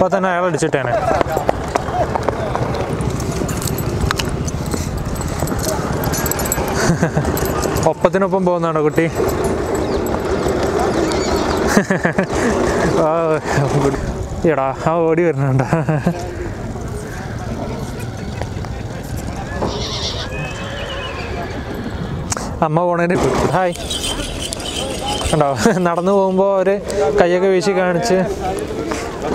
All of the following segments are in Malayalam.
பார்த்தா நான் இலை அடிச்சிட்டேனே. ഒപ്പത്തിനൊപ്പം പോകുന്നതാണോ കുട്ടി? എടാ ആ ഓടി വരുന്നുണ്ടോ? അമ്മ പോണേൻ്റെ ഹായ് കണ്ടോ, നടന്നു പോകുമ്പോൾ അവർ കൈയൊക്കെ വീശി കാണിച്ച്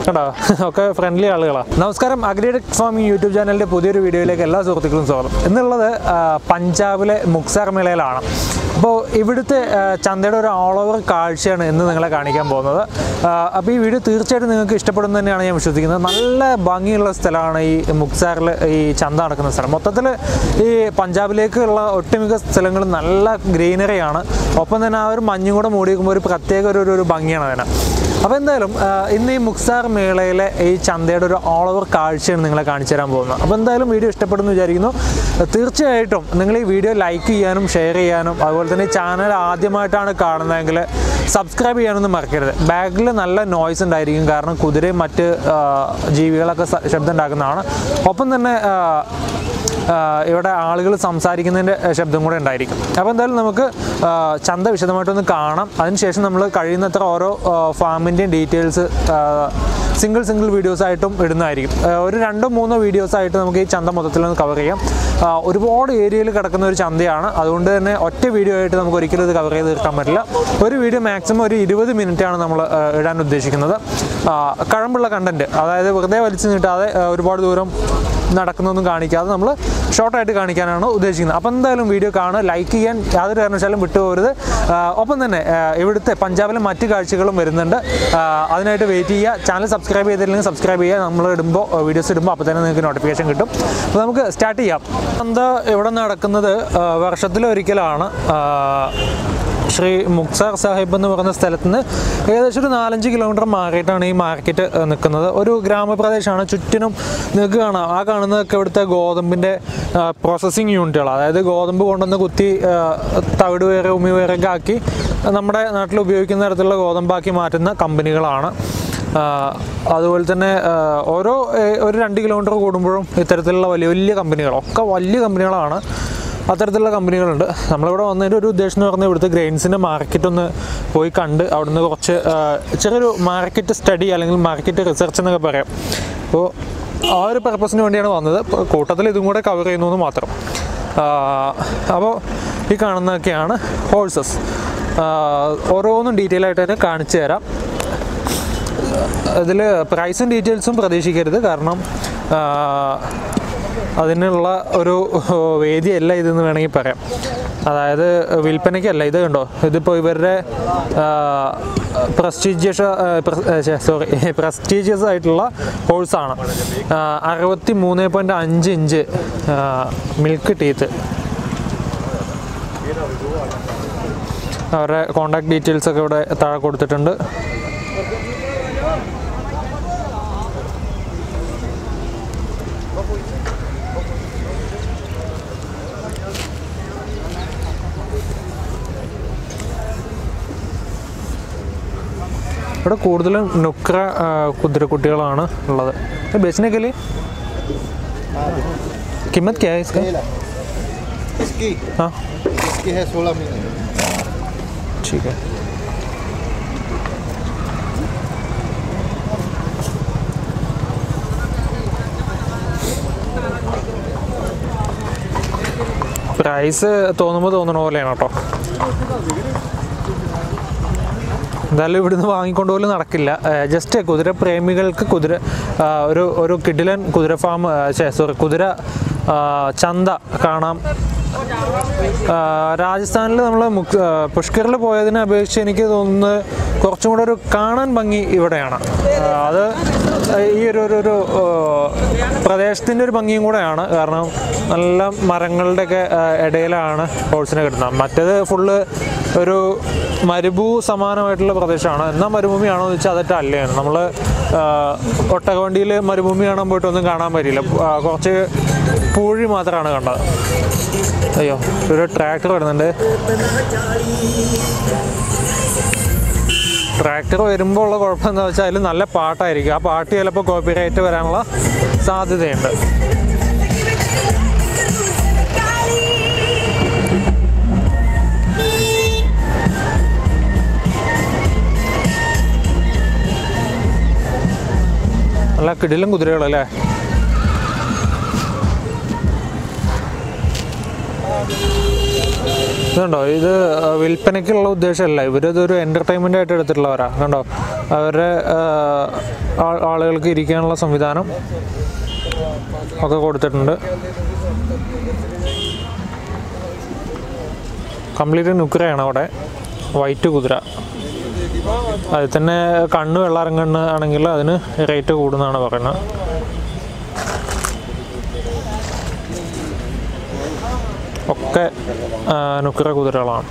കണ്ടോ, ഒക്കെ ഫ്രണ്ട്ലി ആളുകളാണ്. നമസ്കാരം, അഗ്രി ടെക് ഫാമിംഗ് യൂട്യൂബ് ചാനലിൻ്റെ പുതിയൊരു വീഡിയോയിലേക്ക് എല്ലാ സുഹൃത്തുക്കളും സ്വാഗതം. എന്നുള്ളത് പഞ്ചാബിലെ മുക്സർ മേളയിലാണ്. അപ്പോൾ ഇവിടുത്തെ ചന്തയുടെ ഒരു ഓൾ ഓവർ കാഴ്ചയാണ് ഇന്ന് നിങ്ങളെ കാണിക്കാൻ പോകുന്നത്. അപ്പോൾ ഈ വീഡിയോ തീർച്ചയായിട്ടും നിങ്ങൾക്ക് ഇഷ്ടപ്പെടുന്ന തന്നെയാണ് ഞാൻ വിശ്വസിക്കുന്നത്. നല്ല ഭംഗിയുള്ള സ്ഥലമാണ് ഈ മുക്സാറിൽ ഈ ചന്ത നടക്കുന്ന സ്ഥലം. മൊത്തത്തിൽ ഈ പഞ്ചാബിലേക്കുള്ള ഒട്ടുമിക്ക സ്ഥലങ്ങളും നല്ല ഗ്രീനറിയാണ്. ഒപ്പം തന്നെ ആ ഒരു മഞ്ഞും കൂടെ മൂടി വയ്ക്കുമ്പോൾ ഒരു പ്രത്യേക ഒരു ഭംഗിയാണ് അതിന്. അപ്പോൾ എന്തായാലും ഇന്ന് ഈ മുക്സാർ മേളയിലെ ഈ ചന്തയുടെ ഒരു ഓൾ ഓവർ കാഴ്ചയാണ് നിങ്ങളെ കാണിച്ചു തരാൻ പോകുന്നത്. അപ്പോൾ എന്തായാലും വീഡിയോ ഇഷ്ടപ്പെടുമെന്ന് വിചാരിക്കുന്നു. തീർച്ചയായിട്ടും നിങ്ങൾ ഈ വീഡിയോ ലൈക്ക് ചെയ്യാനും ഷെയർ ചെയ്യാനും അതുപോലെ തന്നെ ചാനൽ ആദ്യമായിട്ടാണ് കാണുന്നതെങ്കിൽ സബ്സ്ക്രൈബ് ചെയ്യാനൊന്നും മറക്കരുത്. ബാക്കിൽ നല്ല നോയ്സ് ഉണ്ടായിരിക്കും, കാരണം കുതിരയും മറ്റ് ജീവികളൊക്കെ ശബ്ദം ഉണ്ടാക്കുന്നതാണ്. ഒപ്പം തന്നെ ഇവിടെ ആളുകൾ സംസാരിക്കുന്നതിൻ്റെ ശബ്ദം കൂടെ ഉണ്ടായിരിക്കും. അപ്പോൾ എന്തായാലും നമുക്ക് ചന്ത വിശദമായിട്ടൊന്ന് കാണാം. അതിനുശേഷം നമ്മൾ കഴിയുന്നത്ര ഓരോ ഫാമിൻ്റെയും ഡീറ്റെയിൽസ് സിംഗിൾ വീഡിയോസായിട്ടും ഇടുന്നതായിരിക്കും. ഒരു രണ്ടോ മൂന്നോ വീഡിയോസായിട്ട് നമുക്ക് ഈ ചന്ത മൊത്തത്തിലൊന്ന് കവർ ചെയ്യാം. ഒരുപാട് ഏരിയയിൽ കിടക്കുന്ന ഒരു ചന്തയാണ്. അതുകൊണ്ട് തന്നെ ഒറ്റ വീഡിയോ ആയിട്ട് നമുക്ക് ഒരിക്കലും ഇത് കവർ ചെയ്ത് തീർക്കാൻ പറ്റില്ല. ഒരു വീഡിയോ മാക്സിമം ഒരു 20 മിനിറ്റാണ് നമ്മൾ ഇടാൻ ഉദ്ദേശിക്കുന്നത്. കഴമ്പുള്ള കണ്ടൻറ്റ്, അതായത് വെറുതെ വലിച്ചു നീട്ടാതെ ഒരുപാട് ദൂരം നടക്കുന്നൊന്നും കാണിക്കാതെ നമ്മൾ ഷോർട്ടായിട്ട് കാണിക്കാനാണ് ഉദ്ദേശിക്കുന്നത്. അപ്പോൾ എന്തായാലും വീഡിയോ കാണുക, ലൈക്ക് ചെയ്യാൻ യാതൊരു കാരണവശാലും വിട്ടുപോകരുത്. ഒപ്പം തന്നെ ഇവിടുത്തെ പഞ്ചാബിലെ മറ്റ് കാഴ്ചകളും വരുന്നുണ്ട്, അതിനായിട്ട് വെയിറ്റ് ചെയ്യുക. ചാനൽ സബ്സ്ക്രൈബ് ചെയ്തില്ലെങ്കിൽ സബ്സ്ക്രൈബ് ചെയ്യുക. നമ്മൾ ഇടുമ്പോൾ വീഡിയോസ് ഇടുമ്പോൾ അപ്പോൾ തന്നെ നിങ്ങൾക്ക് നോട്ടിഫിക്കേഷൻ കിട്ടും. അപ്പോൾ നമുക്ക് സ്റ്റാർട്ട് ചെയ്യാം. എന്താ ഇവിടെ നടക്കുന്നത് വർഷത്തിലൊരിക്കലാണ്. ശ്രീ മുക്സാർ സാഹിബ് എന്ന് പറയുന്ന സ്ഥലത്ത് നിന്ന് ഏകദേശം ഒരു 4-5 കിലോമീറ്റർ മാറിയിട്ടാണ് ഈ മാർക്കറ്റ് നിൽക്കുന്നത്. ഒരു ഗ്രാമപ്രദേശമാണ്. ചുറ്റിനും നിങ്ങൾക്ക് കാണാം, ആ കാണുന്നതൊക്കെ ഇവിടുത്തെ ഗോതമ്പിൻ്റെ പ്രോസസ്സിങ് യൂണിറ്റുകൾ, അതായത് ഗോതമ്പ് കൊണ്ടുവന്ന് കുത്തി തവിട് വേറെ ഉമി വേറൊക്കെ ആക്കി നമ്മുടെ നാട്ടിൽ ഉപയോഗിക്കുന്ന തരത്തിലുള്ള ഗോതമ്പാക്കി മാറ്റുന്ന കമ്പനികളാണ്. അതുപോലെ തന്നെ ഒരു 2 കിലോമീറ്റർ കൂടുമ്പോഴും ഇത്തരത്തിലുള്ള വലിയ കമ്പനികളൊക്കെ കമ്പനികളാണ്. അത്തരത്തിലുള്ള കമ്പനികളുണ്ട്. നമ്മളിവിടെ വന്നതിൻ്റെ ഒരു ഉദ്ദേശം എന്ന് പറഞ്ഞാൽ ഇവിടുത്തെ ഗ്രെയിൻസിൻ്റെ മാർക്കറ്റൊന്ന് പോയി കണ്ട് അവിടുന്ന് കുറച്ച് ചെറിയൊരു മാർക്കറ്റ് സ്റ്റഡി അല്ലെങ്കിൽ മാർക്കറ്റ് റിസർച്ച് എന്നൊക്കെ പറയാം. അപ്പോൾ ആ ഒരു പർപ്പസിന് വേണ്ടിയാണ് വന്നത്. കൂട്ടത്തിൽ ഇതും കൂടെ കവർ ചെയ്യുന്നു മാത്രം. അപ്പോൾ ഈ കാണുന്നതൊക്കെയാണ് ഹോഴ്സസ്. ഓരോന്നും ഡീറ്റെയിൽ ആയിട്ട് തന്നെ കാണിച്ചു തരാം. ഇതിൽ പ്രൈസും ഡീറ്റെയിൽസും പ്രതീക്ഷിക്കരുത്, കാരണം അതിനുള്ള ഒരു വേദിയല്ല ഇതെന്ന് വേണമെങ്കിൽ പറയാം. അതായത് വിൽപ്പനയ്ക്കല്ല ഇത്. കണ്ടോ, ഇതിപ്പോൾ ഇവരുടെ പ്രസ്റ്റീജിയസ് ആയിട്ടുള്ള ഹോഴ്സാണ്. 63.5 ഇഞ്ച് മിൽക്ക് ടീത്ത്. അവരുടെ കോൺടാക്ട് ഡീറ്റെയിൽസൊക്കെ ഇവിടെ താഴെ കൊടുത്തിട്ടുണ്ട്. ഇവിടെ കൂടുതലും നുക്ര കുതിരക്കുട്ടികളാണ് ഉള്ളത്. ബെച്ചിനൊക്കെ കിമത് ക്യാ ഇസ്കാ? हाँ इसकी है 16 महीने. ठीक है. പ്രൈസ് തോന്നുമ്പോൾ തോന്നണ പോലെയാണ് കേട്ടോ. എന്തായാലും ഇവിടുന്ന് വാങ്ങിക്കൊണ്ട് പോലും നടക്കില്ല. ജസ്റ്റ് കുതിര പ്രേമികൾക്ക് കുതിര ഒരു കിഡിലൻ കുതിര ഫാം കുതിര ചന്ത കാണാം. രാജസ്ഥാനിൽ നമ്മൾ പുഷ്കറിൽ പോയതിനെ അപേക്ഷിച്ച് എനിക്ക് തോന്നുന്നത് കുറച്ചും കൂടെ ഒരു കാണാൻ ഭംഗി ഇവിടെയാണ്. അത് ഈ ഒരു പ്രദേശത്തിൻ്റെ ഒരു ഭംഗിയും കൂടെയാണ്, കാരണം നല്ല മരങ്ങളുടെയൊക്കെ ഇടയിലാണ് ഹോഴ്സിനെ കിട്ടുന്നത്. മറ്റേത് ഫുള്ള് ഒരു മരുഭൂ സമാനമായിട്ടുള്ള പ്രദേശമാണ്. എന്നാൽ മരുഭൂമിയാണോ എന്ന് വെച്ചാൽ അതൊക്കെ അല്ലാണ്. നമ്മൾ ഒട്ടകവണ്ടിയിൽ മരുഭൂമി കാണാൻ പോയിട്ടൊന്നും കാണാൻ പറ്റില്ല. കുറച്ച് പൂഴി മാത്രമാണ് കണ്ടത്. അയ്യോ, ഒരു ട്രാക്ടർ വരുന്നുണ്ട്. ട്രാക്ടർ വരുമ്പോൾ ഉള്ള കുഴപ്പമെന്ന് വെച്ചാൽ നല്ല പാട്ടായിരിക്കും. ആ പാട്ട് ചിലപ്പോൾ കോപ്പിറൈറ്റ് വരാനുള്ള സാധ്യതയുണ്ട്. നല്ല കിടിലും കുതിരകളല്ലേ. ഇതുണ്ടോ, ഇത് വിൽപ്പനയ്ക്കുള്ള ഉദ്ദേശമല്ല, ഇവരിതൊരു എൻ്റർടൈൻമെൻ്റ് ആയിട്ട് എടുത്തിട്ടുള്ളവരാ. കണ്ടോ, അവരുടെ ആളുകൾക്ക് ഇരിക്കാനുള്ള സംവിധാനം ഒക്കെ കൊടുത്തിട്ടുണ്ട്. കംപ്ലീറ്റ് നുക്കരയാണ് അവിടെ, വൈറ്റ് കുതിര. അതിൽ തന്നെ കണ്ണ് വെള്ളാരങ്കണ്ണ് ആണെങ്കിൽ അതിന് റേറ്റ് കൂടുന്നതാണ് പറയുന്നത്. ഒക്കെ നുക്കര കുതിരകളാണ്.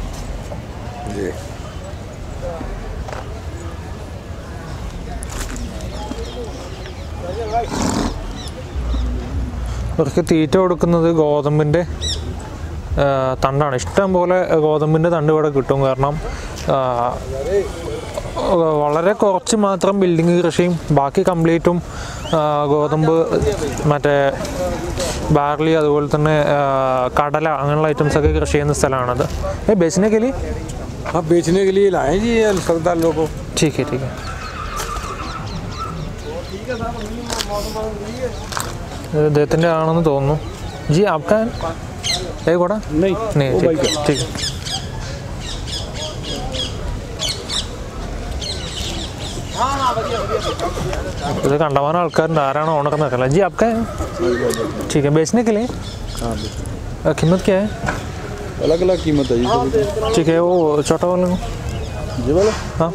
ഇവർക്ക് തീറ്റ കൊടുക്കുന്നത് ഗോതമ്പിൻ്റെ തണ്ടാണ്. ഇഷ്ടം പോലെ ഗോതമ്പിൻ്റെ തണ്ട് ഇവിടെ കിട്ടും. കാരണം വളരെ കുറച്ച് മാത്രം ബിൽഡിങ് കൃഷിയും ബാക്കി കംപ്ലീറ്റും ഗോതമ്പ്, മറ്റേ ബാർലി, അതുപോലെ തന്നെ കടല, അങ്ങനെയുള്ള ഐറ്റംസൊക്കെ കൃഷി ചെയ്യുന്ന സ്ഥലമാണത്. ഏ ബേച്ചിനേക്കലി ബേച്ചിനേക്കലി ठीक है അദ്ദേഹത്തിൻ്റെ ആണെന്ന് തോന്നുന്നു. ജി ആപ്കാൻ ഏ കൂടാ ठीक है ഇത് കണ്ടമാനം ആൾക്കാരുണ്ട്. ആരാണ് ഓണർ എന്നൊക്കെ ജി ആപ്കാ ठीक है बेचने के लिए कीमत क्या है? अलग-अलग कीमत है ठीक है. वो छोटा वाला जी वाला हाँ,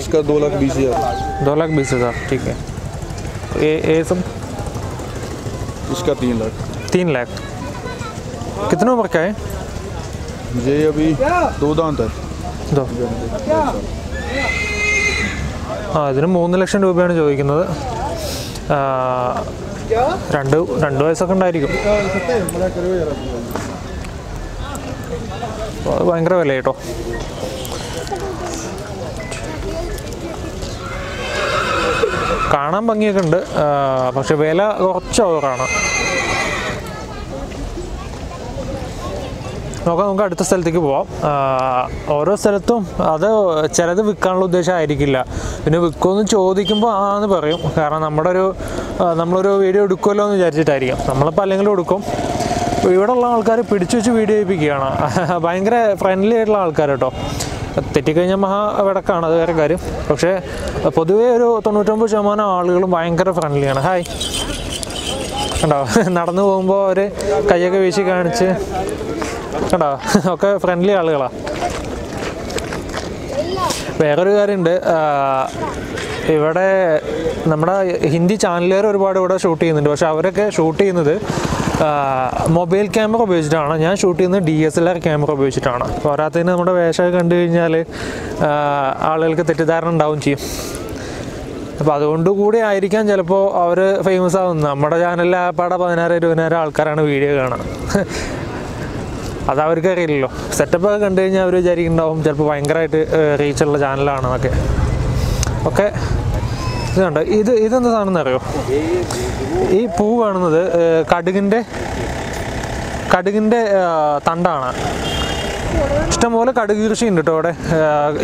इसका 2,20,000 2,20,000 ठीक है. ये सब इसका 3,00,000 कितने उम्र का है? ये अभी 2 दांत है. 2 ആ ഇതിന് 3,00,000 രൂപയാണ് ചോദിക്കുന്നത്. 2 വയസ്സൊക്കെ ഉണ്ടായിരിക്കും. അത് ഭയങ്കര വില കേട്ടോ. കാണാൻ ഭംഗിയൊക്കെ ഉണ്ട്, പക്ഷെ വില കുറച്ച് ഓവറാണ്. നോക്കാം, നമുക്ക് അടുത്ത സ്ഥലത്തേക്ക് പോവാം. ഓരോ സ്ഥലത്തും അത് ചിലത് വിൽക്കാനുള്ള ഉദ്ദേശമായിരിക്കില്ല. പിന്നെ വിൽക്കുമെന്ന് ചോദിക്കുമ്പോൾ ആന്ന് പറയും. കാരണം നമ്മളൊരു വീഡിയോ എടുക്കുമല്ലോ എന്ന് വിചാരിച്ചിട്ടായിരിക്കും. നമ്മളിപ്പോൾ അല്ലെങ്കിൽ എടുക്കും. ഇവിടെ ഉള്ള ആൾക്കാർ പിടിച്ചു വെച്ച് വീഡിയോ ചെയ്യിപ്പിക്കുകയാണ്. ഭയങ്കര ഫ്രണ്ട്ലി ആയിട്ടുള്ള ആൾക്കാർ കേട്ടോ. തെറ്റിക്കഴിഞ്ഞാൽ മഹാവിടക്കാണ്, അത് വേറെ കാര്യം. പക്ഷേ പൊതുവേ ഒരു 99% ആളുകളും ഭയങ്കര ഫ്രണ്ട്ലിയാണ്. ഹായ് കണ്ടോ, നടന്നു പോകുമ്പോൾ അവർ കൈയൊക്കെ വീശി കാണിച്ച് കണ്ടോ, ഒക്കെ ഫ്രണ്ട്ലി ആളുകളാണ്. വേറൊരു കാര്യമുണ്ട്, ഇവിടെ നമ്മുടെ ഹിന്ദി ചാനലുകാർ ഒരുപാട് ഇവിടെ ഷൂട്ട് ചെയ്യുന്നുണ്ട്. പക്ഷെ അവരൊക്കെ ഷൂട്ട് ചെയ്യുന്നത് മൊബൈൽ ക്യാമറ ഉപയോഗിച്ചിട്ടാണ്. ഞാൻ ഷൂട്ട് ചെയ്യുന്നത് DSLR ക്യാമറ ഉപയോഗിച്ചിട്ടാണ്. പോരാത്തതിന് നമ്മുടെ വേഷമൊക്കെ കണ്ടു കഴിഞ്ഞാൽ ആളുകൾക്ക് തെറ്റിദ്ധാരണ ഉണ്ടാവും ചെയ്യും. അപ്പോൾ അതുകൊണ്ട് കൂടി ആയിരിക്കാം ചിലപ്പോൾ അവർ ഫേമസ് ആവുന്നത്. നമ്മുടെ ചാനലിൽ ആപ്പാടെ 16,000-20,000 ആൾക്കാരാണ് വീഡിയോ കാണുക. അതവർക്ക് അറിയില്ലല്ലോ. സെറ്റപ്പൊക്കെ കണ്ടു കഴിഞ്ഞാൽ അവർ വിചാരിക്കുന്നുണ്ടാവും ചിലപ്പോൾ ഭയങ്കരമായിട്ട് റീച്ചുള്ള ചാനലാണെന്നൊക്കെ. ഓക്കെ, ഇതുണ്ട്. ഇതെന്താ സാധനം അറിയോ? ഈ പൂ കാണുന്നത് കടുകിൻ്റെ തണ്ടാണ്. ഇഷ്ടംപോലെ കടുക് കൃഷി ഉണ്ട് കേട്ടോ അവിടെ.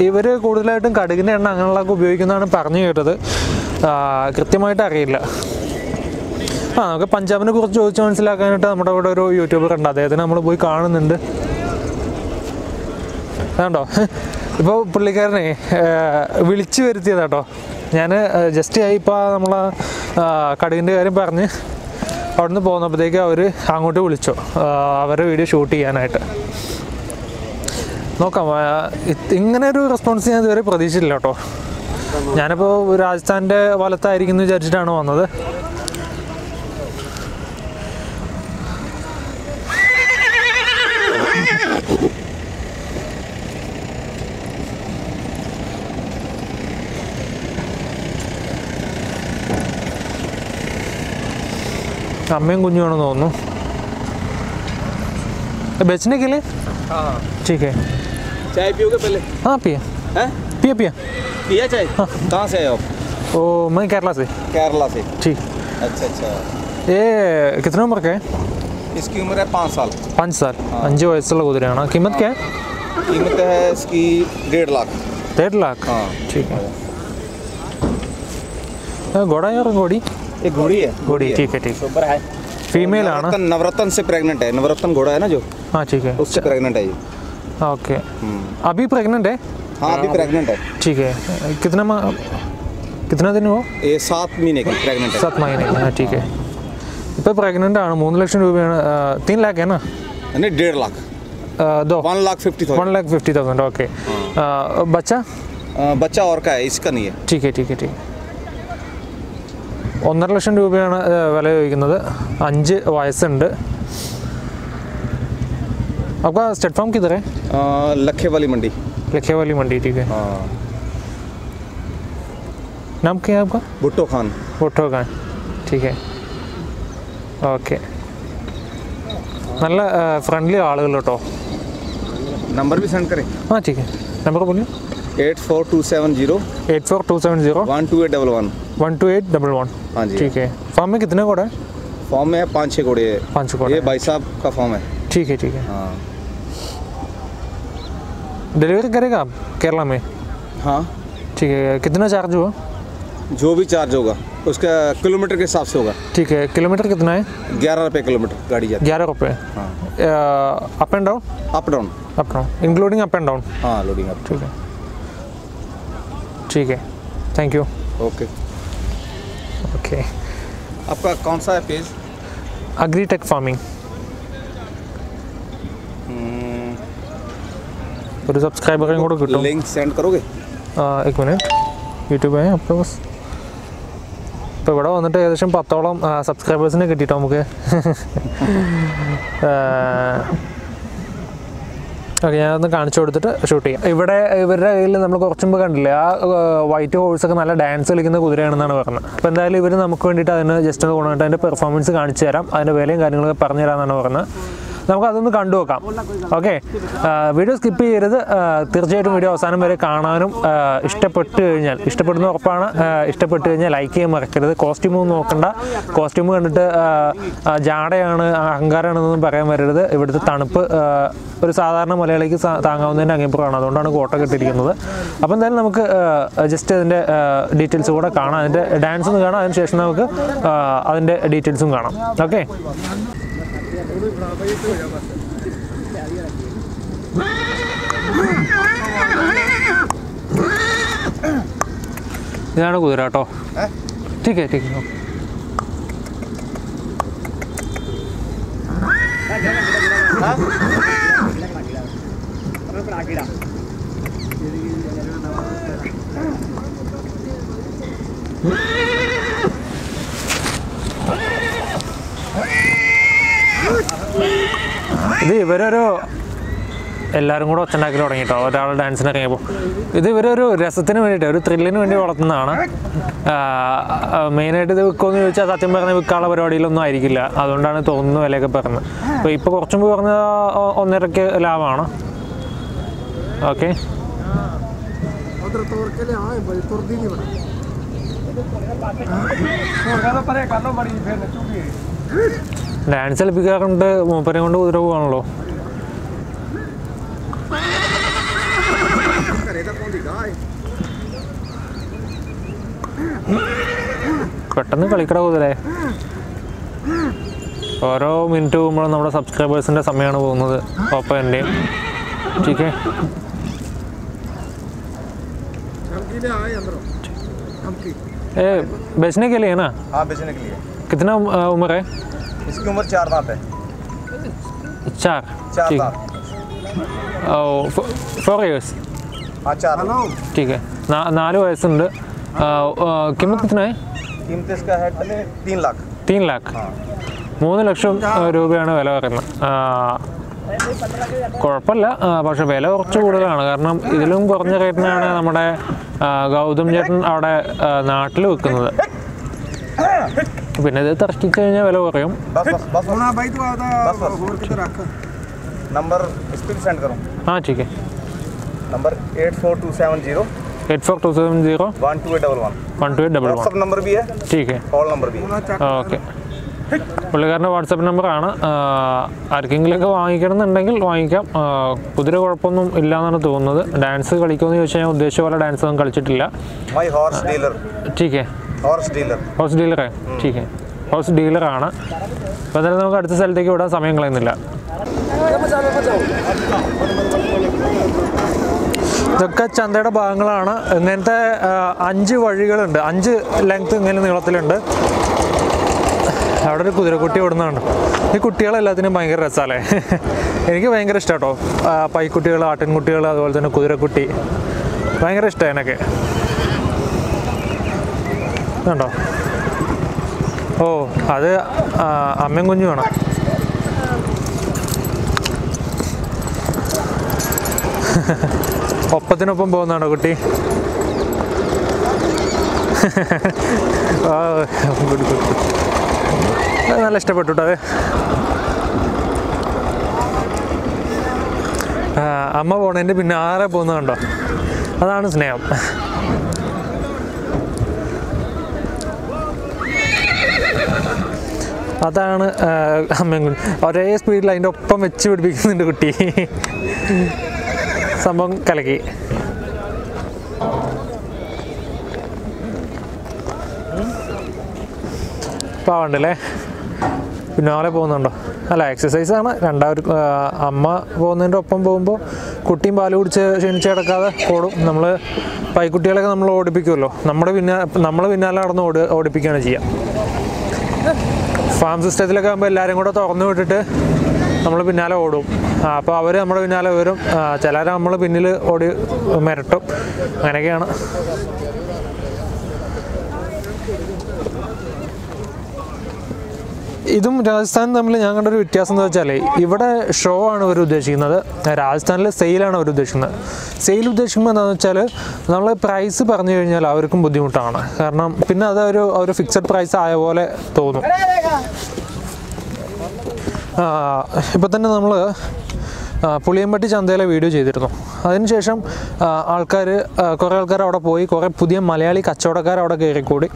ഇവർ കൂടുതലായിട്ടും കടുകിൻ്റെ എണ്ണ അങ്ങനെയുള്ളതൊക്കെ ഉപയോഗിക്കുന്നതാണ് പറഞ്ഞു കേട്ടത്. കൃത്യമായിട്ട് അറിയില്ല. ആ നമുക്ക് പഞ്ചാബിനെ കുറിച്ച് ചോദിച്ച് മനസ്സിലാക്കാനായിട്ട് നമ്മുടെ ഇവിടെ ഒരു യൂട്യൂബർ ഉണ്ട്. അദ്ദേഹത്തിന് നമ്മൾ പോയി കാണുന്നുണ്ട്. അതുകൊണ്ടോ ഇപ്പോൾ പുള്ളിക്കാരനെ വിളിച്ചു വരുത്തിയതാട്ടോ. ഞാൻ ജസ്റ്റ് ഇപ്പോൾ നമ്മൾ കടുകിൻ്റെ കാര്യം പറഞ്ഞ് അവിടുന്ന് പോകുന്നപ്പോഴത്തേക്ക് അവർ അങ്ങോട്ട് വിളിച്ചു അവരുടെ വീഡിയോ ഷൂട്ട് ചെയ്യാനായിട്ട്. നോക്കാം, ഇങ്ങനെ ഒരു റെസ്പോൺസ് ഞാൻ ഇതുവരെ പ്രതീക്ഷിച്ചില്ല കേട്ടോ. ഞാനിപ്പോൾ രാജസ്ഥാൻ്റെ വലത്തായിരിക്കും എന്ന് വിചാരിച്ചിട്ടാണ് വന്നത്. അമ്മയും കുഞ്ഞു വേണമെന്ന് തോന്നുന്നു. ബെച്ചിനേക്കല്ലേ ठीक है. चाय पियोगे पहले? हाँ पिए पिया पिया पिया चाय। कहाँ से आए आप? ओ मैं केरला से। केरला से, ठीक। अच्छा अच्छा, ये कितने उम्र का है? इसकी उम्र है 5 साल। 5 साल, अंजो ऐसा लग रहा है ना। कीमत क्या है? कीमत है इसकी 1.5 लाख। 1.5 लाख, हाँ ठीक है। घोड़ा यार घोड़ी, एक घोड़ी है। घोड़ी ठीक है, ठीक है। फीमेल है ना? नवरत्न से प्रेग्नेंट है। नवरत्न घोड़ा है ना जो, हाँ ठीक है, उससे प्रेग्नेंट है ये। ओके, अभी प्रेग्नेंट है? हाँ अभी प्रेग्नेंट है। ठीक है, कितना दिन हुआ? ये 7 महीने की प्रेग्नेंट है। 7 महीने की, हाँ ठीक है। इप्पो प्रेग्नेंट ആണ് 3 ലക്ഷം രൂപയാണ് 3 ലക്ഷം ആണ് അന്നെ 1.5 ലക്ഷം 1,50,000 1,50,000। ओके, बच्चा बच्चा और का है, इसका नहीं है। ठीक है ठीक है ठीक है। 1.5 ലക്ഷം രൂപയാണ് വില ചോദിക്കുന്നത്, 5 വയസ്സുണ്ട്। आपका स्टेट फार्म किधर है? लखेवाली मंडी। लखेवाली मंडी, ठीक है। नाम क्या है आपका? भुट्टो खान। भुट्टो खान, ठीक है। ओके, നല്ല ഫ്രണ്ട്ലി ആളുകൾ കേട്ടോ। നമ്പർ भी सेंड करें। हाँ ठीक है, नंबर बोलिए। 84270 12811 12811। हाँ जी ठीक है। फार्म में कितने घोड़े हैं? फार्म में 5-6 घोड़े हैं। 5-6 घोड़े, ये भाई साहब का फार्म है। ठीक है ठीक है। हाँ, डिलीवरी करेगा आप केरला में? हाँ ठीक है। कितना चार्ज होगा? जो भी चार्ज होगा उसका किलोमीटर के हिसाब से होगा। ठीक है, किलोमीटर कितना है? 11 रुपये किलोमीटर गाड़ी जाती है। 11 रुपये। हाँ, up and down? Up down, up down including up and down. हाँ लोडिंग अप। ठीक है ठीक है, थैंक यू। ओके ओके, आपका कौन सा है पेज? Agri tech farming. और सब्सक्राइबर को लिंक सेंड करोगे? 1 मिनट, यूट्यूब है आपके पास? तो ഇവിടെ വന്നിട്ട് ഏകദേശം 10ഓളം സബ്സ്ക്രൈബേഴ്സിനെ കിട്ടിട്ടോ നമുക്ക്। ഓക്കെ, ഞാനൊന്ന് കാണിച്ചു കൊടുത്തിട്ട് ഷൂട്ട് ചെയ്യാം. ഇവിടെ ഇവരുടെ കയ്യിൽ നമ്മൾ കുറച്ച് മുമ്പ് കണ്ടില്ലേ ആ വൈറ്റ് ഹോഴ്സൊക്കെ നല്ല ഡാൻസ് കളിക്കുന്ന കുതിരയാണെന്നാണ് പറഞ്ഞത്. അപ്പോൾ എന്തായാലും ഇവർ നമുക്ക് വേണ്ടിയിട്ട് അതിന് ജസ്റ്റ് ഒന്ന് കൊണ്ടുവന്നിട്ട് അതിൻ്റെ പെർഫോമൻസ് കാണിച്ചു തരാം, അതിൻ്റെ വിലയും കാര്യങ്ങളൊക്കെ പറഞ്ഞു തരാമെന്നാണ് പറഞ്ഞത്. നമുക്കതൊന്ന് കണ്ടു നോക്കാം. ഓക്കെ, വീഡിയോ സ്കിപ്പ് ചെയ്യരുത്, തീർച്ചയായിട്ടും വീഡിയോ അവസാനം വരെ കാണാനും ഇഷ്ടപ്പെടുന്ന ഉറപ്പാണ്. ഇഷ്ടപ്പെട്ടു കഴിഞ്ഞാൽ ലൈക്ക് ചെയ്യാൻ മറക്കരുത്. കോസ്റ്റ്യൂമൊന്നും നോക്കണ്ട, കോസ്റ്റ്യൂം കണ്ടിട്ട് ജാടയാണ് അഹങ്കാരമാണെന്നൊന്നും പറയാൻ വരരുത്. ഇവിടുത്തെ തണുപ്പ് ഒരു സാധാരണ മലയാളിക്ക് താങ്ങാവുന്നതിൻ്റെ അങ്ങേപ്പുറമാണ്, അതുകൊണ്ടാണ് കോട്ട കെട്ടിയിരിക്കുന്നത്. അപ്പോൾ എന്തായാലും നമുക്ക് ജസ്റ്റ് അതിൻ്റെ ഡീറ്റെയിൽസ് കൂടെ കാണാം, അതിൻ്റെ ഡാൻസ് ഒന്ന് കാണാം, അതിനുശേഷം നമുക്ക് അതിൻ്റെ ഡീറ്റെയിൽസും കാണാം. ഓക്കെ, ഇതാണ് കുതിര കേട്ടോ. ठीक है ठीक है, ഇത് ഇവരൊരു എല്ലാവരും കൂടെ ഒച്ചണ്ടാക്കി തുടങ്ങിയിട്ടോ ഒരാൾ ഡാൻസിന് ഇറങ്ങിയപ്പോൾ. ഇത് ഇവരൊരു രസത്തിന് വേണ്ടിയിട്ട് ഒരു ത്രില്ലിന് വേണ്ടി വളർത്തുന്നതാണ്. മെയിനായിട്ട് ഇത് വിൽക്കുമെന്ന് ചോദിച്ചാൽ സത്യം പറഞ്ഞാൽ വിൽക്കാനുള്ള പരിപാടിയിലൊന്നും ആയിരിക്കില്ല, അതുകൊണ്ടാണ് തോന്നുന്ന വിലയൊക്കെ പറഞ്ഞത്. അപ്പോൾ ഇപ്പോൾ കുറച്ച് മുമ്പ് പറഞ്ഞ 1.5 ലാഭമാണ്. ഓക്കെ, ഡാൻസ് കളിപ്പിക്കാറുണ്ട് മൂപ്പനെ കൊണ്ട് കുതിര പോവാണല്ലോ. പെട്ടെന്ന് കളിക്കട കുതിരേ. ഓരോ മിനിറ്റ് പോകുമ്പോഴും നമ്മുടെ സബ്സ്ക്രൈബേഴ്സിൻ്റെ സമയമാണ് പോകുന്നത്. അപ്പോൾ എൻ്റെയും ടീക്കേ बेचने के लिए है ना? हाँ बेचने के लिए। कितना उम्र है इसकी? उम्र 4 दांत है। 4 दांत 4 इयर्स। हाँ 4 ठीक है, 4 वयस। कीमत कितना है? कीमत इसका है 3 लाख। 3 लाख, 3 ലക്ഷം രൂപയാണ് വില പറയുന്നത്. കുഴപ്പമില്ല, പക്ഷെ വില കുറച്ച് കൂടുതലാണ്. കാരണം ഇതിലും കുറഞ്ഞ റേറ്റിനാണ് നമ്മുടെ ഗൗതം ചേട്ടൻ അവിടെ നാട്ടിൽ വെക്കുന്നത്. പിന്നെ ഇത് തർക്കിച്ചു കഴിഞ്ഞാൽ വില കുറയും. ആ ठीक है, 84270 12811 व्हाट्सएप नंबर भी है, ठीक है, कॉल नंबर भी है। ओके പുള്ളിക്കാരൻ്റെ വാട്സപ്പ് നമ്പറാണ്, ആർക്കെങ്കിലൊക്കെ വാങ്ങിക്കണമെന്നുണ്ടെങ്കിൽ വാങ്ങിക്കാം. കുതിര കുഴപ്പമൊന്നും ഇല്ലയെന്നാണ് തോന്നുന്നത്. ഡാൻസ് കളിക്കുമെന്ന് ചോദിച്ചാൽ ഞാൻ ഉദ്ദേശിച്ച പോലെ ഡാൻസ് ഒന്നും കളിച്ചിട്ടില്ല. My horse dealer, ടീക്കേ horse dealer, horse ഡീലറേ, ടീക്കേ ഹോർസ് ഡീലറാണ്. അപ്പോൾ എന്തായാലും നമുക്ക് അടുത്ത സ്ഥലത്തേക്ക് വിടാൻ സമയം കളയുന്നില്ല. ഇതൊക്കെ ചന്തയുടെ ഭാഗങ്ങളാണ്. ഇങ്ങനത്തെ 5 വഴികളുണ്ട്, 5 ലെങ്ത്ത് ഇങ്ങനെ നീളത്തിലുണ്ട്. അവിടെ ഒരു കുതിരക്കുട്ടി ഓടുന്നതാണ്. ഈ കുട്ടികളെല്ലാത്തിനും ഭയങ്കര രസമല്ലേ, എനിക്ക് ഭയങ്കര ഇഷ്ടമാണ് കേട്ടോ. പൈക്കുട്ടികൾ, ആട്ടിൻകുട്ടികൾ, അതുപോലെ തന്നെ കുതിരക്കുട്ടി ഭയങ്കര ഇഷ്ടമാണ് എനിക്ക് കേട്ടോ. ഓ അത് അമ്മയും കുഞ്ഞു വേണം. ഒപ്പത്തിനൊപ്പം പോകുന്നതാണോ കുട്ടി? നല്ല ഇഷ്ടപ്പെട്ടു കേട്ടോ. അത് അമ്മ പോണതിൻ്റെ പിന്നെ ആരെ പോകുന്നതുണ്ടോ, അതാണ് സ്നേഹം. അതാണ് അമ്മയും ഒരേ സ്പീഡിൽ അതിൻ്റെ ഒപ്പം വെച്ച് പിടിപ്പിക്കുന്നുണ്ട് കുട്ടി. സംഭവം കലക്കി. പാവണ്ടല്ലേ, പിന്നാലെ പോകുന്നുണ്ടോ? അല്ല, എക്സസൈസാണ്. അമ്മ പോകുന്നതിൻ്റെ ഒപ്പം പോകുമ്പോൾ കുട്ടിയും പാല് കുടിച്ച് ക്ഷീണിച്ച് കിടക്കാതെ ഓടും. നമ്മൾ പൈക്കുട്ടികളൊക്കെ നമ്മൾ ഓടിപ്പിക്കുമല്ലോ, നമ്മൾ പിന്നാലെ നടന്ന് ഓടിപ്പിക്കുകയാണ് ചെയ്യുക. ഫാം സിസ്റ്റത്തിലൊക്കെ ആകുമ്പോൾ എല്ലാവരും കൂടെ തുറന്നു വിട്ടിട്ട് നമ്മൾ പിന്നാലെ ഓടും. അപ്പോൾ അവർ നമ്മുടെ പിന്നാലെ വരും. ചിലർ നമ്മൾ പിന്നിൽ ഓടി മിരട്ടും. അങ്ങനെയൊക്കെയാണ്. ഇതും രാജസ്ഥാനും തമ്മിൽ ഞാൻ കണ്ടൊരു വ്യത്യാസം എന്ന് വെച്ചാൽ, ഇവിടെ ഷോ ആണ് അവർ ഉദ്ദേശിക്കുന്നത്, രാജസ്ഥാനിൽ സെയിലാണ് അവർ ഉദ്ദേശിക്കുന്നത്. സെയിൽ ഉദ്ദേശിക്കുമ്പോൾ എന്താണെന്ന് വെച്ചാൽ, നമ്മൾ പ്രൈസ് പറഞ്ഞു കഴിഞ്ഞാൽ അവർക്കും ബുദ്ധിമുട്ടാണ്. കാരണം പിന്നെ അത് ഒരു ഫിക്സഡ് പ്രൈസ് ആയ പോലെ തോന്നും. ഇപ്പം തന്നെ നമ്മൾ പുളിയമ്പട്ടി ചന്തയിലെ വീഡിയോ ചെയ്തിരുന്നു. അതിനുശേഷം കുറേ ആൾക്കാർ അവിടെ പോയി, കുറേ പുതിയ മലയാളി കച്ചവടക്കാർ അവിടെ കയറിക്കൂടി.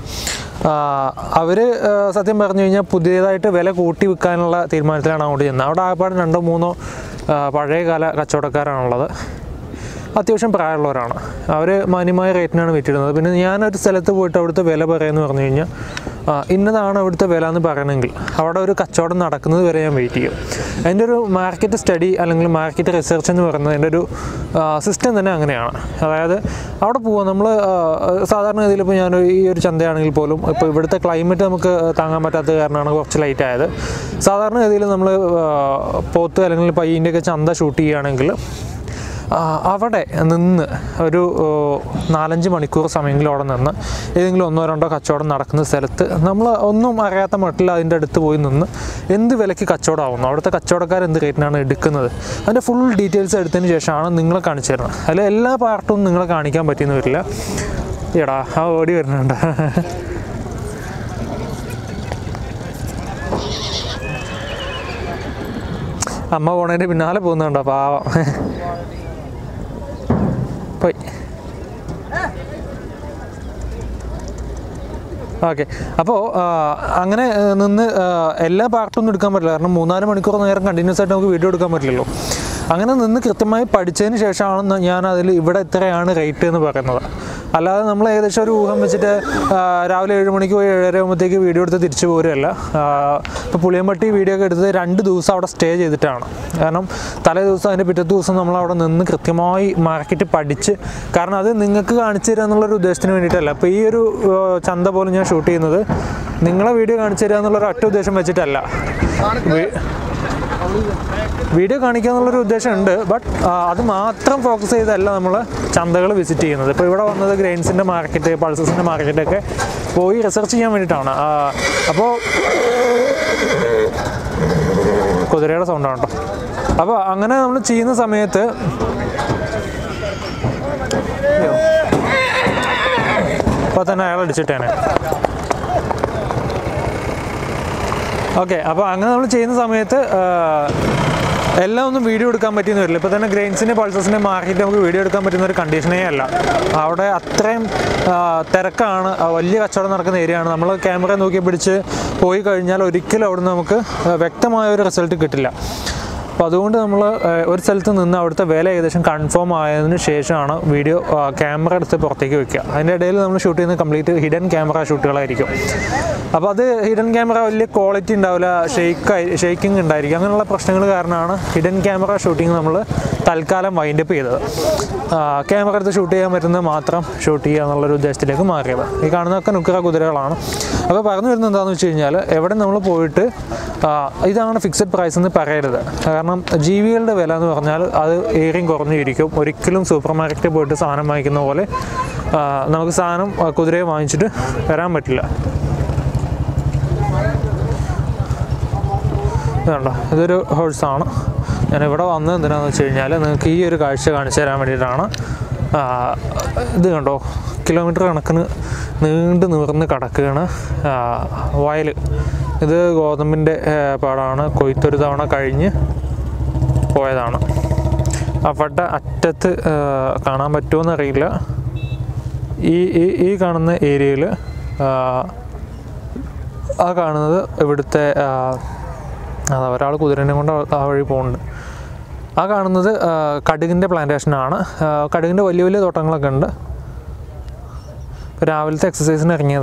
അവർ സത്യം പറഞ്ഞു കഴിഞ്ഞാൽ പുതിയതായിട്ട് വില കൂട്ടി വിൽക്കാനുള്ള തീരുമാനത്തിലാണ് അങ്ങോട്ട് ചെന്നത്. അവിടെ ആകെപ്പാട് 2-3 പഴയകാല കച്ചവടക്കാരാണുള്ളത്. അത്യാവശ്യം പ്രായമുള്ളവരാണ്. അവർ മാന്യമായ റേറ്റിനാണ് വിറ്റിടുന്നത്. പിന്നെ ഞാനൊരു സ്ഥലത്ത് പോയിട്ട് അവിടുത്തെ വില പറയുമെന്ന് പറഞ്ഞു കഴിഞ്ഞാൽ, ഇന്നതാണ് അവിടുത്തെ വില എന്ന് പറയണമെങ്കിൽ അവിടെ ഒരു കച്ചവടം നടക്കുന്നത് വരെ ഞാൻ വെയിറ്റ് ചെയ്യും. എൻ്റെ ഒരു മാർക്കറ്റ് സ്റ്റഡി അല്ലെങ്കിൽ മാർക്കറ്റ് റിസർച്ച് എന്ന് പറയുന്നത് എൻ്റെ ഒരു സിസ്റ്റം തന്നെ അങ്ങനെയാണ്. അതായത് അവിടെ പോവാം, നമ്മൾ സാധാരണ ഗതിയിൽ ഇപ്പോൾ ഞാൻ ഈ ഒരു ചന്തയാണെങ്കിൽ പോലും, ഇപ്പോൾ ഇവിടുത്തെ ക്ലൈമറ്റ് നമുക്ക് താങ്ങാൻ പറ്റാത്തത് കാരണമാണ് കുറച്ച് ലൈറ്റ് ആയത്. സാധാരണ ഗതിയിൽ നമ്മൾ പോത്ത് അല്ലെങ്കിൽ പയ്യൻ്റെയൊക്കെ ചന്ത ഷൂട്ട് ചെയ്യുകയാണെങ്കിൽ അവിടെ നിന്ന് ഒരു 4-5 മണിക്കൂർ സമയങ്ങളിൽ അവിടെ നിന്ന് ഏതെങ്കിലും 1-2 കച്ചവടം നടക്കുന്ന സ്ഥലത്ത് നമ്മൾ ഒന്നും അറിയാത്ത മട്ടിൽ അതിൻ്റെ അടുത്ത് പോയി നിന്ന് എന്ത് വിലയ്ക്ക് കച്ചവടം ആവുന്നു, അവിടുത്തെ കച്ചവടക്കാർ എന്ത് റേറ്റിനാണ് എടുക്കുന്നത്, അതിൻ്റെ ഫുൾ ഡീറ്റെയിൽസ് എടുത്തതിന് ശേഷമാണ് നിങ്ങളെ കാണിച്ചു തരുന്നത്. അതിൽ എല്ലാ പാർട്ടും നിങ്ങളെ കാണിക്കാൻ പറ്റിയെന്ന് വരില്ല. എടാ ആ ഓടി വരുന്നുണ്ട്. അമ്മ പോണതിൻ്റെ പിന്നാലെ പോകുന്നുണ്ടോ? പാവം പോയി. ഓക്കെ, അപ്പോൾ അങ്ങനെ നിന്ന് എല്ലാ പാർട്ടൊന്നും എടുക്കാൻ പറ്റില്ല. കാരണം 3-4 മണിക്കൂർ നേരം കണ്ടിന്യൂസ് ആയിട്ട് നമുക്ക് വീഡിയോ എടുക്കാൻ പറ്റില്ലല്ലോ. അങ്ങനെ നിന്ന് കൃത്യമായി പഠിച്ചതിന് ശേഷമാണ് ഞാൻ അതിൽ ഇവിടെ ഇത്രയാണ് റേറ്റ് എന്ന് പറയുന്നത്. അല്ലാതെ നമ്മൾ ഏകദേശം ഒരു ഊഹം വെച്ചിട്ട് രാവിലെ 7 മണിക്ക് പോയി 7:30 ആകുമ്പോഴത്തേക്ക് വീഡിയോ എടുത്ത് തിരിച്ചു പോരുകയല്ല. ഇപ്പോൾ പുളിയമ്പട്ടി വീഡിയോ ഒക്കെ എടുത്തത് 2 ദിവസം അവിടെ സ്റ്റേ ചെയ്തിട്ടാണ്. കാരണം തലേ ദിവസം അതിൻ്റെ പിറ്റേ ദിവസം നമ്മൾ അവിടെ നിന്ന് കൃത്യമായി മാർക്കറ്റ് പഠിച്ച്, കാരണം അത് നിങ്ങൾക്ക് കാണിച്ചു തരിക എന്നുള്ളൊരു ഉദ്ദേശത്തിന് വേണ്ടിയിട്ടല്ല. അപ്പോൾ ഈ ഒരു ചന്ത പോലും ഞാൻ ഷൂട്ട് ചെയ്യുന്നത് നിങ്ങളെ വീഡിയോ കാണിച്ചു തരിക എന്നുള്ളൊരു ഒറ്റ ഉദ്ദേശം വെച്ചിട്ടല്ല. വീഡിയോ കാണിക്കുക എന്നുള്ളൊരു ഉദ്ദേശമുണ്ട്, ബട്ട് അത് മാത്രം ഫോക്കസ് ചെയ്തല്ല നമ്മൾ ചന്തകൾ വിസിറ്റ് ചെയ്യുന്നത്. ഇപ്പോൾ ഇവിടെ വന്നത് ഗ്രെയിൻസിൻ്റെ മാർക്കറ്റ്, പൾസസിൻ്റെ മാർക്കറ്റൊക്കെ പോയി റിസർച്ച് ചെയ്യാൻ വേണ്ടിയിട്ടാണ്. അപ്പോൾ കുതിരയുടെ സൗണ്ടാണ് കേട്ടോ. അപ്പോൾ അങ്ങനെ നമ്മൾ ചെയ്യുന്ന സമയത്ത് ഇപ്പോൾ തന്നെ അയാൾ അടിച്ചിട്ടേനെ. ഓക്കെ, അപ്പോൾ അങ്ങനെ നമ്മൾ ചെയ്യുന്ന സമയത്ത് All video is not available. But then grains and pulses in the market, video is not available. Condition is not available. Our camera is hidden camera shooting nammal talkalam wind up camera eduthu shoot cheyan pattuna matram shoot cheya ennulla oru udeshyathilekku maariyada ee kaanunnakke nukra kudiralana appo parnu varunna endaanu vechiyal evade nammal poyittu idana fixed price ennu parayirad kaaranam GVLde vela ennu parnal adu eering korniyirikkum orikkalum supermarket poyittu saanam vaayikkunna pole namukku saanam kudirey vaangichittu varan pattilla. This is a horse. I have a that's why I'm going to go to the plantation. I'm going to go to the exercise. I'm going to go to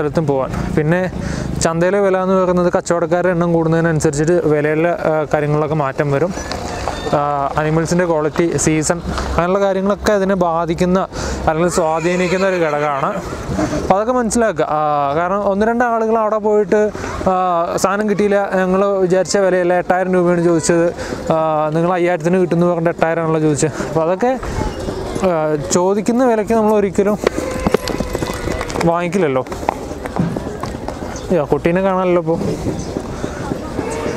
the Chandela Velano and the Kachorka and Gurnan and Sergio Vela Karingla Matam Verum animals in the quality season. And La Karinglaka in a Bahadikina, unless Adinik in the Gadagana. Padakamanslag, Onrenda Alagla poet San Gitila, Anglo Jercha Vela, Tire Nuban Juice, Nala Yatanu to Nuranda Tire and La Juice. Padaka Chodikin the Velakan Loricuro Wankillo. Yeah, Kutina Kanalopo.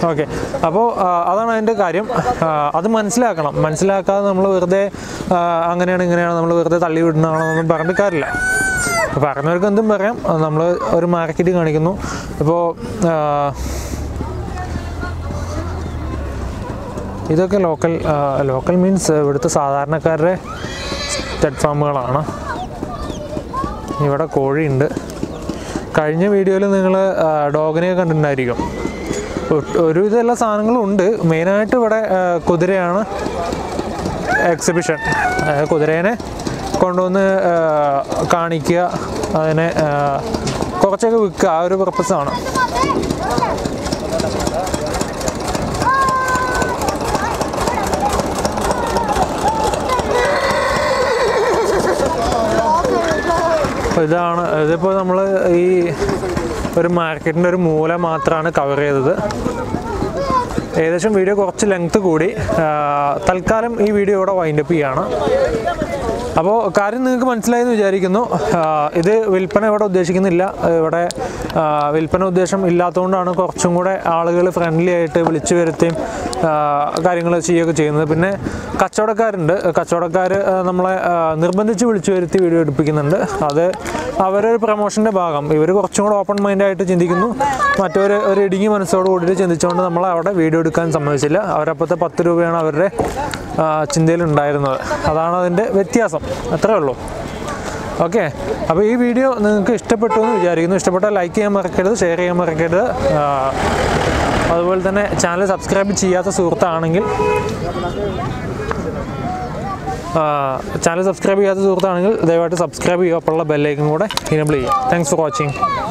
Okay. Abo other and the Karium, other Manslaka, Namlo, the Angan and Namlo, the Talud, Barna Karla. Barna Gandamaram, Namlo, or marketing on Igno, about local means with the Sadarna Carre, that farmer Lana. You got a code in the കഴിഞ്ഞ വീഡിയോയിൽ നിങ്ങൾ ഡോഗിനെ കണ്ടിട്ടുണ്ടായിരിക്കും. ഒരുവിധ എല്ലാ സാധനങ്ങളും ഉണ്ട്. മെയിൻ ആയിട്ട് ഇവിടെ കുതിരയാണ് എക്സിബിഷൻ. കുതിരയെ കൊണ്ടുവന്ന് കാണിക്കുക, അതിനെ കുറച്ചൊക്കെ വിൽക്കുക, ആ ഒരു purpose ആണ്. ഇതിപ്പോൾ നമ്മൾ ഈ ഒരു മാർക്കറ്റിന്റെ ഒരു മൂല മാത്രമാണ് കവർ ചെയ്തത്. ഏകദേശം വീഡിയോ കുറച്ച് ലെങ്ത് കൂടി. തൽക്കാലം ഈ വീഡിയോ ഇവിടെ വൈൻഡ് അപ്പ് ചെയ്യാണ്. അപ്പോൾ കാര്യം നിങ്ങൾക്ക് മനസ്സിലായെന്ന് വിചാരിക്കുന്നു. ഇത് വിൽപ്പന ഇവിടെ ഉദ്ദേശിക്കുന്നില്ല. ഇവിടെ വിൽപ്പന ഉദ്ദേശം ഇല്ലാത്തതുകൊണ്ടാണ് കുറച്ചും കൂടി ആളുകൾ ഫ്രണ്ട്ലി ആയിട്ട് വിളിച്ചു വരുത്തുകയും കാര്യങ്ങൾ ചെയ്യുകയൊക്കെ ചെയ്യുന്നത്. പിന്നെ കച്ചവടക്കാരുണ്ട്. കച്ചവടക്കാർ നമ്മളെ നിർബന്ധിച്ച് വിളിച്ചു വരുത്തി വീഡിയോ എടുപ്പിക്കുന്നുണ്ട്. അത് അവരുടെ പ്രൊമോഷന്റെ ഭാഗം. ഇവർ കുറച്ചും കൂടി ഓപ്പൺ മൈൻഡ് ആയിട്ട് ചിന്തിക്കുന്നു. മറ്റവർ ഒരു ഇടിങ്ങി മനസ്സോട് കൂടി ചിന്തിച്ചുകൊണ്ട് നമ്മളെ അവിടെ വീഡിയോ എടുക്കാൻ സമ്മതിച്ചില്ല. അവരപ്പത്തെ 10 രൂപയാണ് അവരുടെ ചിന്തയിൽ ഉണ്ടായിരുന്നത്. അതാണ് അതിന്റെ വ്യത്യാസം. അത്രേ ഉള്ളൂ. ഓക്കേ. അപ്പോൾ ഈ വീഡിയോ നിങ്ങൾക്ക് ഇഷ്ടപ്പെട്ടു എന്ന് വിചാരിക്കുന്നു. ഇഷ്ടപ്പെട്ടാൽ ലൈക്ക് ചെയ്യാൻ മറക്കരുത്, ഷെയർ ചെയ്യാൻ മറക്കരുത്. അതുപോലെ തന്നെ ചാനൽ സബ്സ്ക്രൈബ് ചെയ്യാത്ത സുഹൃത്താണെങ്കിൽ ദയവായിട്ട് സബ്സ്ക്രൈബ് ചെയ്യുക. അപ്പോൾ ബെൽ ഐക്കൺ കൂടെ എനേബിൾ ചെയ്യുക. Thanks for watching.